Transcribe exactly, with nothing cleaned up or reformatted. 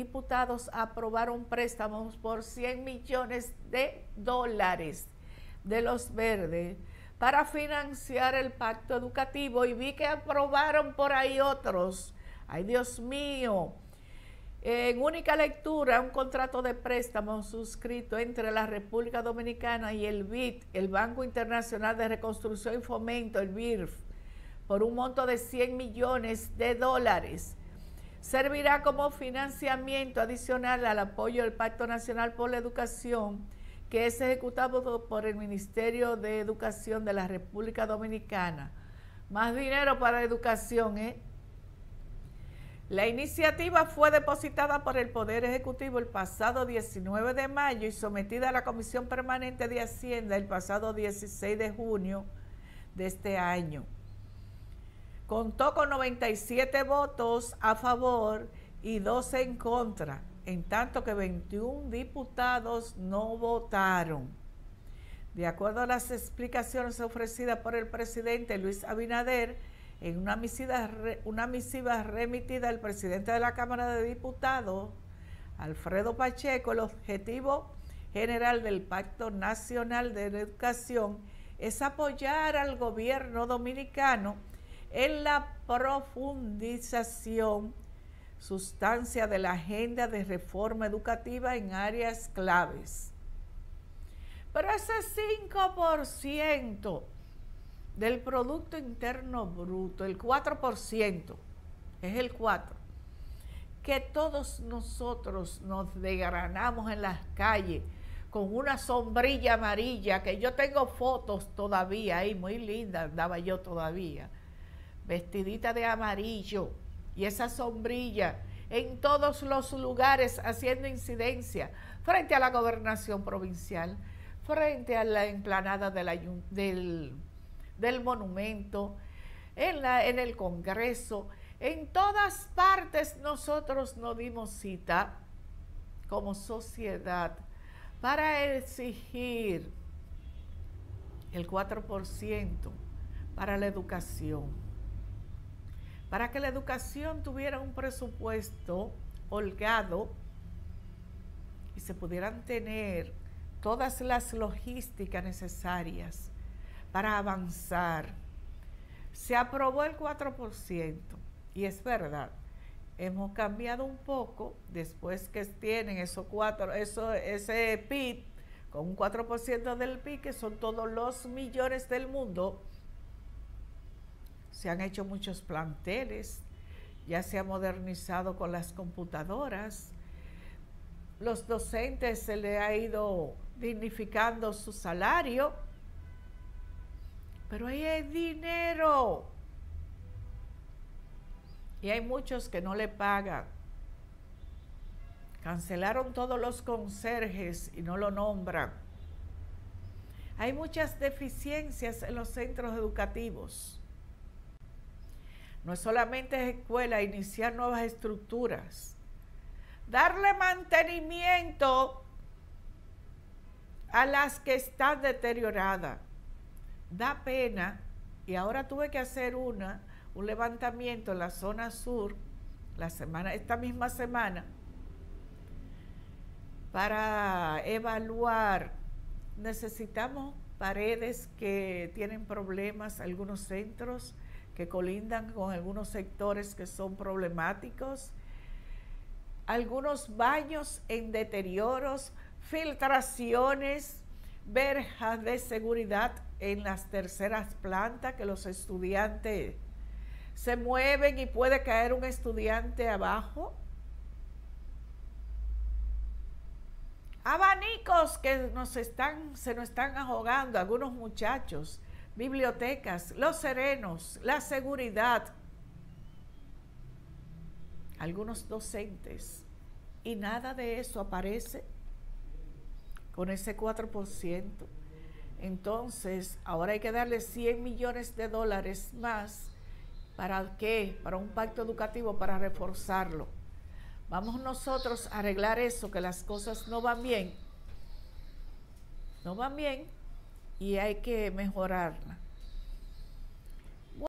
Diputados aprobaron préstamos por cien millones de dólares de los verdes para financiar el pacto educativo, y vi que aprobaron por ahí otros. Ay, Dios mío. En única lectura, un contrato de préstamo suscrito entre la República Dominicana y el B I D, el Banco Internacional de Reconstrucción y Fomento, el B I R F, por un monto de cien millones de dólares. Servirá como financiamiento adicional al apoyo del Pacto Nacional por la Educación, que es ejecutado por el Ministerio de Educación de la República Dominicana. Más dinero para educación, ¿eh? La iniciativa fue depositada por el Poder Ejecutivo el pasado diecinueve de mayo y sometida a la Comisión Permanente de Hacienda el pasado dieciséis de junio de este año. Contó con noventa y siete votos a favor y doce en contra, en tanto que veintiún diputados no votaron. De acuerdo a las explicaciones ofrecidas por el presidente Luis Abinader, en una misiva, una misiva remitida al presidente de la Cámara de Diputados, Alfredo Pacheco, el objetivo general del Pacto Nacional de la Educación es apoyar al gobierno dominicano en la profundización, sustancia de la agenda de reforma educativa en áreas claves. Pero ese cinco por ciento del Producto Interno Bruto, el cuatro por ciento, es el cuatro por ciento, que todos nosotros nos desgranamos en las calles con una sombrilla amarilla, que yo tengo fotos todavía ahí, muy linda andaba yo todavía, vestidita de amarillo, y esa sombrilla en todos los lugares haciendo incidencia frente a la gobernación provincial, frente a la emplanada de la, del, del monumento, en, la, en el Congreso, en todas partes nosotros nos dimos cita como sociedad para exigir el cuatro por ciento para la educación, para que la educación tuviera un presupuesto holgado y se pudieran tener todas las logísticas necesarias para avanzar. Se aprobó el cuatro por ciento y es verdad, hemos cambiado un poco después que tienen esos cuatro, eso, ese P I B, con un cuatro por ciento del P I B, que son todos los millones del mundo. Se han hecho muchos planteles, ya se ha modernizado con las computadoras, los docentes se les ha ido dignificando su salario, pero ahí hay dinero y hay muchos que no le pagan. Cancelaron todos los conserjes y no lo nombran. Hay muchas deficiencias en los centros educativos. No es solamente escuela, iniciar nuevas estructuras, darle mantenimiento a las que están deterioradas. Da pena, y ahora tuve que hacer una, un levantamiento en la zona sur, la semana, esta misma semana, para evaluar. Necesitamos paredes que tienen problemas, algunos centros que colindan con algunos sectores que son problemáticos, algunos baños en deterioros, filtraciones, verjas de seguridad en las terceras plantas, que los estudiantes se mueven y puede caer un estudiante abajo. Abanicos que nos están, se nos están ahogando algunos muchachos. Bibliotecas, los serenos, la seguridad, algunos docentes, y nada de eso aparece con ese cuatro por ciento. Entonces, ahora hay que darle cien millones de dólares más. ¿Para qué? Para un pacto educativo, para reforzarlo. Vamos nosotros a arreglar eso, que las cosas no van bien. No van bien. Y hay que mejorarla.